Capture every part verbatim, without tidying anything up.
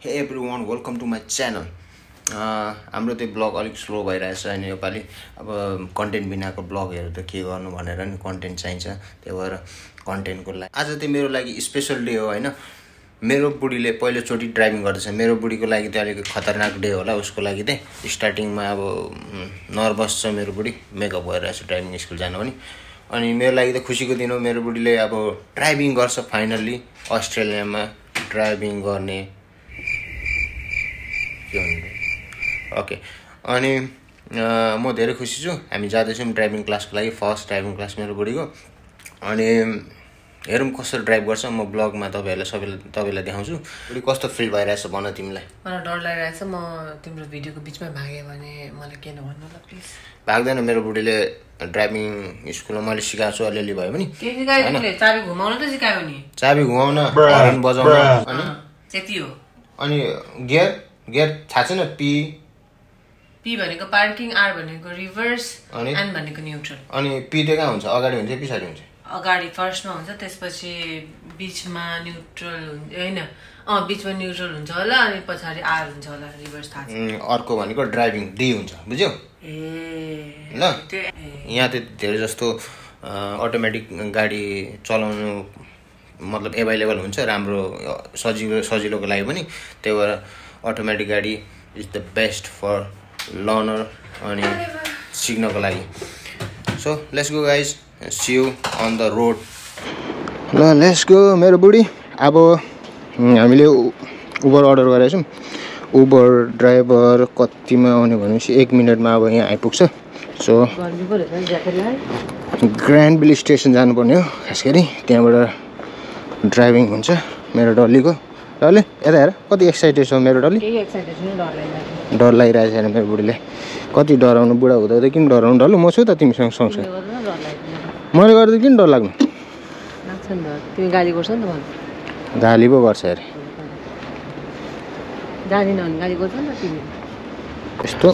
Hey everyone, welcome to my channel. हाम्रो त्यो blog अलिक स्लो भइरहेछ अनि योपालि अब कन्टेन्ट बिनाको ब्लगहरु त के गर्नु भनेर नि कन्टेन्ट चाहिन्छ त्यही भएर कन्टेन्टको लागि आज चाहिँ मेरो लागि स्पेशल डे हो हैन मेरो बुढीले पहिलो चोटी ड्राइभिङ गर्दैछ मेरो बुढीको लागि त अलिक खतरनाक डे होला उसको लागि त स्टार्टिङमा अब नर्भस छ मेरो बुढी मेकअप भइरहेछ ड्राइभिङ स्कुल जान पनि अनि मेरो लागि त खुशीको दिन हो मेरो बुढीले अब ड्राइभिङ गर्छ फाइनली अस्ट्रेलियामा ड्राइभिङ गर्ने ओके अनि म धेरै खुसी छु हामी जादै छौं ड्राइभिङ क्लासको लागि फर्स्ट ड्राइभिङ क्लास मेरो बुढीको अनि हेरौं कसरी ड्राइभ गर्छ म ब्लगमा तपाईहरुलाई सबैले तपाईलाई देखाउँछु बुढी कस्तो फिल भइरहेछ भन तिमीलाई मलाई डर लागिरहेछ म तिम्रो भिडियोको बीचमा भागे भने मलाई के नभन्नु ल प्लिज भाग्दैन मेरो बुढीले ड्राइभिङ स्कुलमा मैले सिकाउँछु अलिअलि भयो पनि के सिकायो तिमीले चाबी घुमाउन त सिकायो नि चाबी घुमाउन हर्न बजाउन अनि त्यति हो अनि गियर Get थाहा P P भनेको पार्किङ R भनेको रिभर्स अनि N भनेको न्यूट्रल अनि P चाहिँ कहाँ हुन्छ अगाडि हुन्छ पछाडी हुन्छ अगाडि फर्स्टमा हुन्छ त्यसपछि बीचमा न्यूट्रल हैन अ बीचमा न्यूट्रल हुन्छ होला अनि पछाडी R हुन्छ होला रिभर्स थाहा छ अर्को भनेको ड्राइभिङ D हुन्छ बुझ्यौ ए ल यहाँ त धेरै जस्तो अटोमेटिक गाडी चलाउनु मतलब अवेलेबल हुन्छ राम्रो सजिलो सजिलोको लागि पनि त्यही भएर Automatic गाडी is the best for learner अनि सिक्नको लागि so let's go guys see you on the road ल let's go मेरो बुढी अब हामीले उबर अर्डर गरेका छौं उबर ड्राइभर कतिमा आउने भनेपछि एक मिनेटमा अब यहाँ आइपुग्छ सो ग्रान्डभिल स्टेशन जानुपर्ने हो खासगरी त्यहाँबाट ड्राइभिङ हुन्छ मेरो डल्लीको डल्ले यता हेर कति एक्साइटेड छ मेरो डल्ली के एक्साइटेड छ डर लागिरहेछ डर लागिरहेछ हैन मेरो बुढीले कति डराउनु बुढा हुँदा त किन डराउनु डल्लु म छु त तिमीसँग सँगै मैले गर्दा किन डर लाग्नु लाग्छ नि त तिमी गाली गर्छ नि त भन्छ गाली पो गर्छ अरे जानिन अनि गाली गर्छ नि त तिमी यस्तो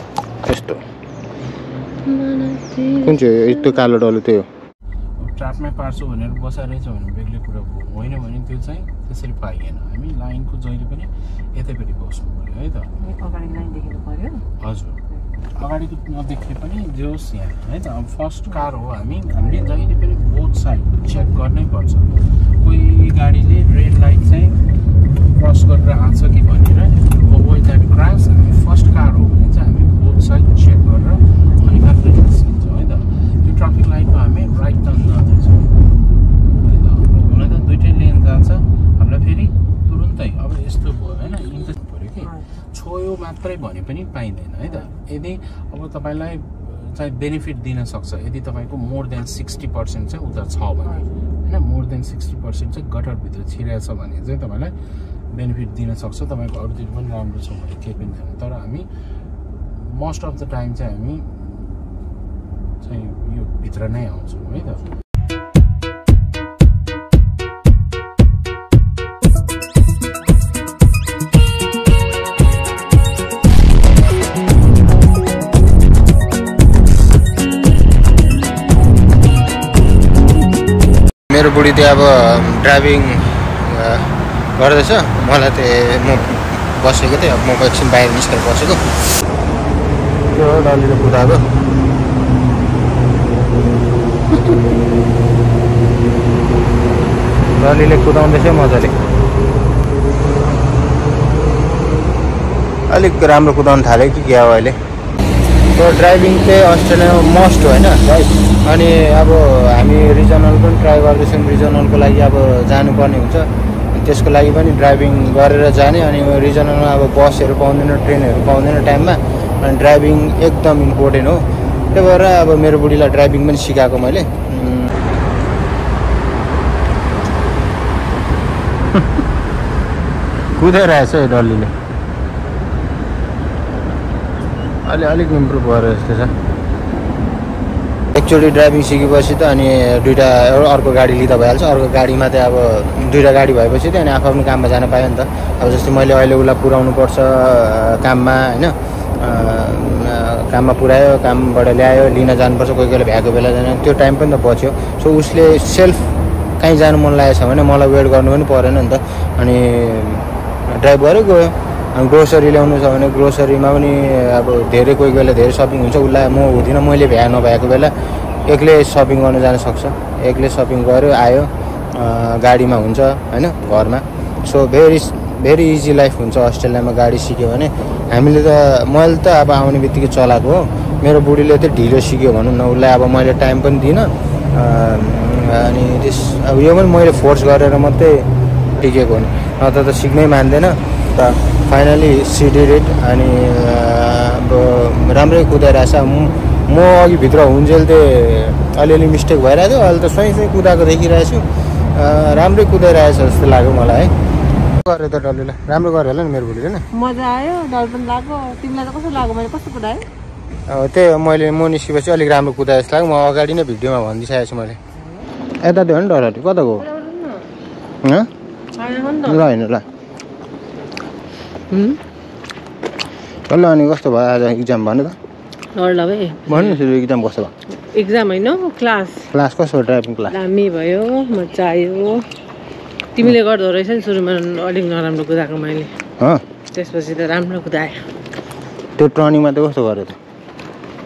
यस्तो कुन चाहिँ यस्तो कालो डल्लु त्यो ट्र्यापमै पार्छु भनेर बसाइरहेछ भने बेग्लै कुरा हो होइन भने त्यो चाहिँ त्यसरी पाइएन हामी लाइनको जहिले पनि यतैपट्टि बस्नु पर्यो है त अगाडि लाइन देख्नु पर्यो हजुर अगाडिको नदेख्ने पनि जोस् यहाँ है त अब फर्स्ट कार हो हामी हामीले जहिले पनि बोथ साइड चेक गर्नै पर्छ कोही गाडीले रेड लाइट चाहिँ क्रस गरेर आउँछ कि भनेर अभोइड दैट क्रस हामी फर्स्ट कार हो भने चाहिँ हामी बोथ साइड चेक गरेर अनि मात्र निस्किन्छ है त ट्राफिक लाइटमा हामी राइट टर्न गर्दैछौँ हुन त दुईटै लेन जान्छ हामीलाई फेरि तुरुन्तै अब यस्तो भयो होइन इन्ट्रेस्ट पऱ्यो कि छोयो मात्रै भने पनि पाइँदैन है त यदि अब तपाईँलाई चाहिँ बेनिफिट दिनसक्छ यदि तपाईँको मोर देन सिक्सटी पर्सेन्ट चाहिँ उता छ भने होइन मोर देन सिक्सटी पर्सेन्ट चाहिँ गटरभित्र छिरेछ भने चाहिँ तपाईँलाई बेनिफिट दिनसक्छ तपाईँको अरूतिर पनि राम्रो छ भने केही पनि छैन तर हामी मोस्ट अफ द टाइम चाहिँ हामी चाहिँ यो भित्र नै आउँछु है त मेरो बुढी त अब ड्राइभिङ गर्दैछ मलाई त म बसेको थिएँ अब म एकछिन बाहिर निस्केर बसेको त्यो डालीले कुदाएको डल्लीले कुदाउँदैछ मजाले अलिक राम्रो कुदाउन थाल्यो कि क्या हो अहिले त्यो ड्राइभिङ चाहिँ अस्ट्रेलियामा मस्ट हो होइन राइट अनि अब हामी रिजनल पनि ट्राई गर्दैछौँ रिजनलको लागि अब जानुपर्ने हुन्छ त्यसको लागि पनि ड्राइभिङ गरेर जाने अनि रिजनलमा अब बसहरू पाउँदैन ट्रेनहरू पाउँदैन टाइममा अनि ड्राइभिङ एकदम इम्पोर्टेन्ट हो त्यही भएर अब मेरो बुढीलाई ड्राइभिङ पनि सिकाएको मैले कुदाइरहेछ यो डल्लीले अलि अलिक इम्प्रुभ भएर जस्तो छ एक्चुअली ड्राइभिङ सिकेपछि त अनि दुईवटा अर्को गाडी लिँदा भइहाल्छ अर्को गाडीमा त अब दुईवटा गाडी भएपछि त अनि आफ्नो आफ्नो काममा जान पायो नि त अब जस्तै मैले अहिले उसलाई पुऱ्याउनुपर्छ काममा होइन काममा पुऱ्यायो कामबाट ल्यायो लिन जानुपर्छ कोही कोही बेला भ्याएको बेला जाने त्यो टाइम पनि त बच्यो सो उसले सेल्फ कहीँ जानु मन लागेको छ भने मलाई वेट गर्नु पनि परेन नि त अनि ड्राइभ गरेर गयो अब ग्रोसरी ल्याउनु छ भने ग्रोसरीमा पनि अब धेरै कोही बेला धेरै शपिङ हुन्छ उलाई म हुदिन मैले भ्या नभएको बेला एक्लै शपिङ गर्न जान सक्छ एक्लै शपिङ गर्यो आयो गाडीमा हुन्छ हैन घरमा so very very easy life हुन्छ अस्ट्रेलियामा गाडी सिक्यो भने हामीले त मैले त अब आउने बित्तिकै चलाएको हो मेरो बुढीले त ढिलो सिक्यो भन्नु न उलाई अब मैले टाइम पनि दिन अनि त्यस अब यो पनि मैले फोर्स गरेर मात्रै टिकेको हो नत्र त सिक्नै मान्दैन त फाइनली सी डिड इट अनि अब राम्रै कुदाइराछ म म अघि भित्र हुन्जेल त अलिअलि मिस्टेक भइरहेछ अहिले त सही सही कुदाको देखिरहेछु राम्रै कुदाइराछ जस्तो लाग्यो मलाई है गरे त डल्ले राम्रो गरे होला नि मेरो भुलिले हैन मजा आयो डर पनि लाग्यो तिमीलाई त कस्तो लाग्यो मैले कस्तो कुदाए अ त्यै मैले मोनिसिपछि अलि राम्रो कुदाए जस्तो लाग्यो म अगाडि नै भिडियोमा भन्दिसकेछु मैले एता त्यो हैन डरहरु कता गयो हैन हैन ल हैन ल हम चल अनि कस्तो भयो आज एक्जाम भन्नु त डर लाग्यो भन्नु सुरु एक्जाम कस्तो भयो एक्जाम हैन क्लास क्लास कस्तो ड्राइभिङ क्लास दामी भयो मजा आयो तिमीले गर्दै रहेछ नि सुरुमा अलिक नराम्रो कुदाएको मैले ह त्यसपछि त राम्रो कुदाए त्यो ट्रनिङमा त कस्तो गरे त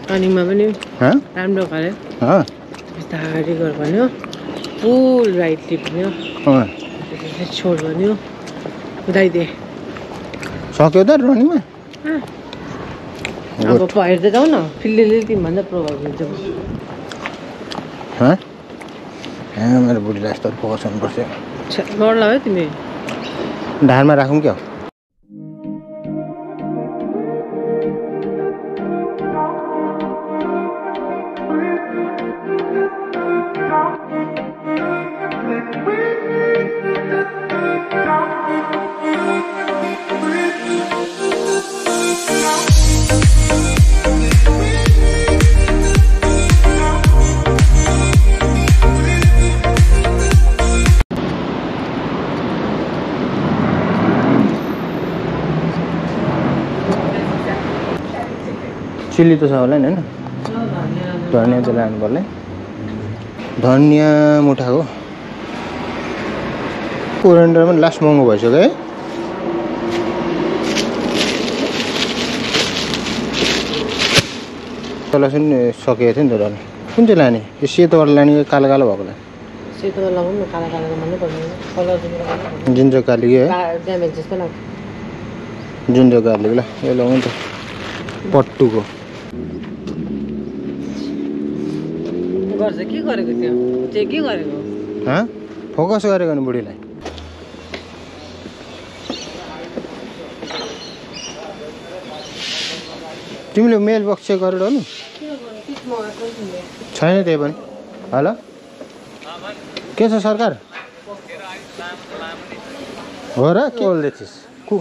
ट्रनिङमा पनि ह राम्रो गरे ह बिस्तारै गर भन्यो फुल राइट लिफ्ट भन्यो ह त्यसपछि छोड भन्यो कुदाइ दे सक्यो त ट्रनिङमा ह अब पहेर त जाउ न फिल्डले तिमी भन्दा प्रोभाइड हुन्छ ह ए मेरो बुढीलाई यस्तो फोकस गर्नुपर्छ डर लाग्यो तिमी ढाडमा राखौँ क्या चिल्ली तो होला नि हैन धनिया चाहिँ लानु पर्ले धनिया मुठाको कोरिएन्डर पनि लास्ट महँगो भइसक्यो है तल सुन सकेको थियो नि त डल्ले कुन चाहिँ लाने यो सेतो वाला लाने कालो कालो भएकोलाई सेतो वाला भन्नु कालो कालो भन्नु पर्दैन जिन्जर गार्लिक है ड्यामेज जस्तो लाग्छ जिन्जर गार्लिक ल यो लगाउँ त पट्टुको गर्छ के गरेको त्यो चाहिँ के गरेको ह फोकस गरेको नि बुढीलाई तिमीले मेल बक्स चेक गरेर हो नि छैन त्यही पनि हेलो के छ सरकार हो र के बोल्दैथिस् कु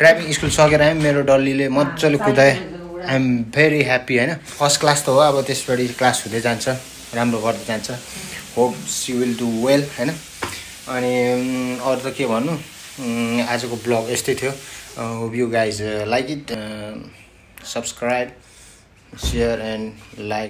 ड्राइभिङ स्कुल सकेर आयौँ मेरो डल्लीले मजाले कुदाए आई एम भेरी ह्याप्पी हैन फर्स्ट क्लास त हो अब त्यसपछि क्लास हुँदै जान्छ राम्रो गर्दै जान्छ hope she will do well हैन अनि अरु त के भन्नु आजको ब्लग यस्तै थियो hope you guys like it subscribe share and like